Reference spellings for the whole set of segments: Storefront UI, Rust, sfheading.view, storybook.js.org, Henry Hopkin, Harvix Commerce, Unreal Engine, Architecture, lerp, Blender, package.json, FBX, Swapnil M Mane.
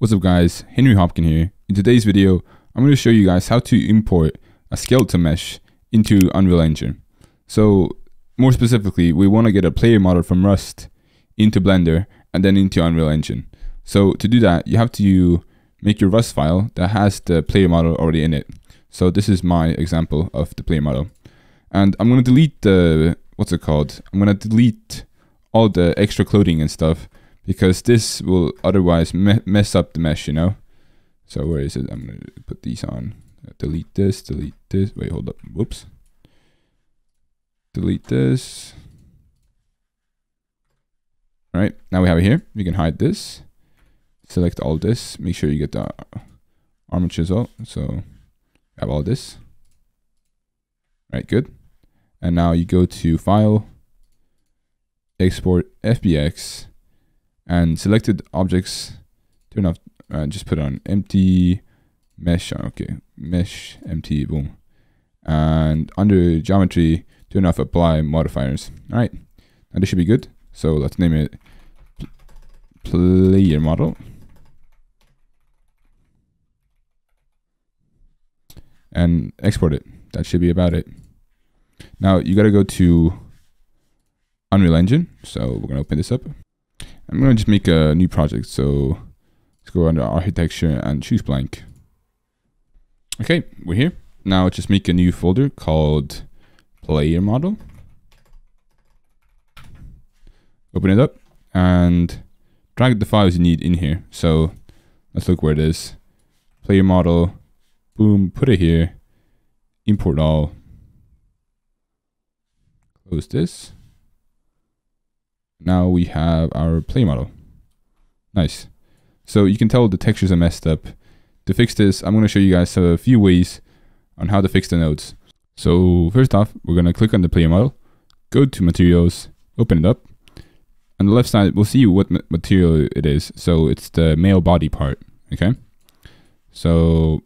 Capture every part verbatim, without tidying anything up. What's up guys, Henry Hopkin here. In today's video, I'm going to show you guys how to import a skeleton mesh into Unreal Engine. So more specifically, we want to get a player model from Rust into Blender and then into Unreal Engine. So to do that, you have to make your Rust file that has the player model already in it. So this is my example of the player model. And I'm going to delete the, what's it called? I'm going to delete all the extra clothing and stuff, because this will otherwise me mess up the mesh, you know? So where is it? I'm going to put these on. Delete this, delete this. Wait, hold up. Whoops. Delete this. All right, now we have it here. We can hide this. Select all this. Make sure you get the armor chisel. So have all this. All right, good. And now you go to File, Export F B X. And selected objects, turn off, uh, just put on empty mesh, okay, mesh, empty, boom. And under geometry, turn off apply modifiers. All right, now this should be good. So let's name it player model. And export it, that should be about it. Now you gotta go to Unreal Engine. So we're gonna open this up. I'm going to just make a new project, so let's go under Architecture and choose blank. Okay, we're here. Now let's just make a new folder called Player Model. Open it up and drag the files you need in here. So let's look where it is. Player Model, boom, put it here. Import all. Close this. Now we have our player model. Nice. So you can tell the textures are messed up. To fix this, I'm going to show you guys a few ways on how to fix the nodes. So first off, we're going to click on the player model, go to materials, open it up. On the left side, we'll see what ma- material it is. So it's the male body part. Okay. So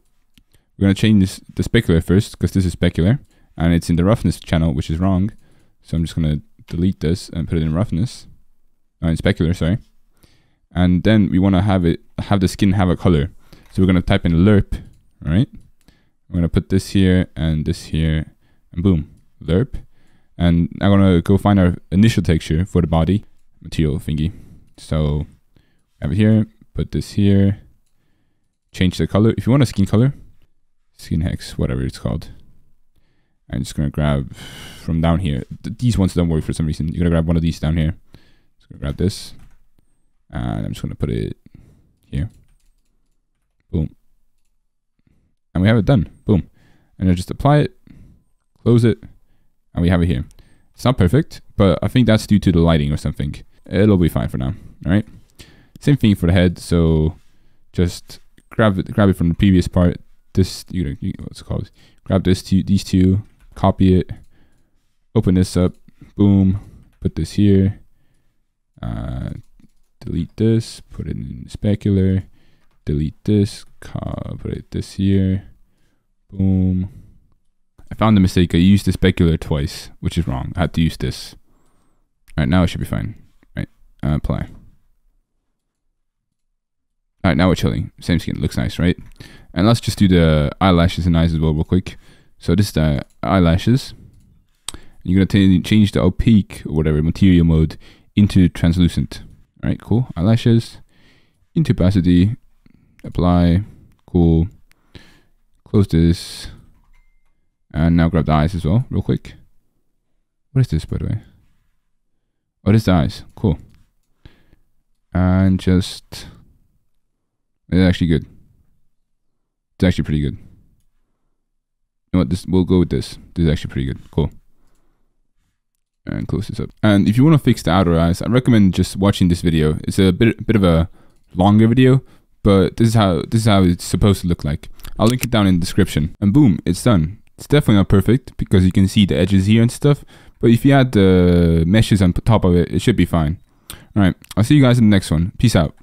we're going to change this, the specular first, because this is specular and it's in the roughness channel, which is wrong. So I'm just going to delete this and put it in roughness, uh, in specular, sorry. And then we want to have it, have the skin have a color. So we're going to type in lerp, right? I'm going to put this here and this here and boom, lerp. And I'm going to go find our initial texture for the body material thingy. So have it here, put this here, change the color. If you want a skin color, skin hex, whatever it's called. I'm just going to grab from down here. Th these ones don't work for some reason. You're going to grab one of these down here. Just going to grab this. And I'm just going to put it here. Boom. And we have it done. Boom. And I just apply it, close it, and we have it here. It's not perfect, but I think that's due to the lighting or something. It'll be fine for now. All right. Same thing for the head. So just grab it, grab it from the previous part. This, you know, what's it called? Grab this two, these two, copy it, open this up, boom, put this here, uh, delete this, put it in specular, delete this, put it this here, boom. I found a mistake. I used the specular twice, which is wrong. I had to use this. All right, now it should be fine. All right, uh, apply. All right, now we're chilling. Same skin, looks nice, right? And let's just do the eyelashes and eyes as well real quick. So this is the eyelashes. You're going to change the opaque or whatever material mode into translucent. All right, cool. Eyelashes, into opacity, apply, cool. Close this. And now grab the eyes as well real quick. What is this, by the way? Oh, this is the eyes, cool. And just, it's actually good. It's actually pretty good. You know what? This, we'll go with this. This is actually pretty good. Cool. And close this up. And if you want to fix the outer eyes, I recommend just watching this video. It's a bit, bit of a longer video, but this is how this is how it's supposed to look like. I'll link it down in the description. And boom, it's done. It's definitely not perfect because you can see the edges here and stuff. But if you add the meshes on top of it, it should be fine. All right. I'll see you guys in the next one. Peace out.